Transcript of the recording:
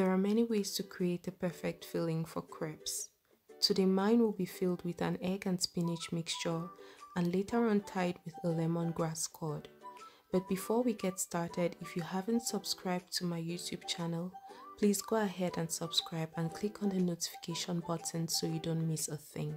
There are many ways to create the perfect filling for crepes. Today mine will be filled with an egg and spinach mixture and later on tied with a lemongrass cord. But before we get started, if you haven't subscribed to my YouTube channel, please go ahead and subscribe and click on the notification button so you don't miss a thing.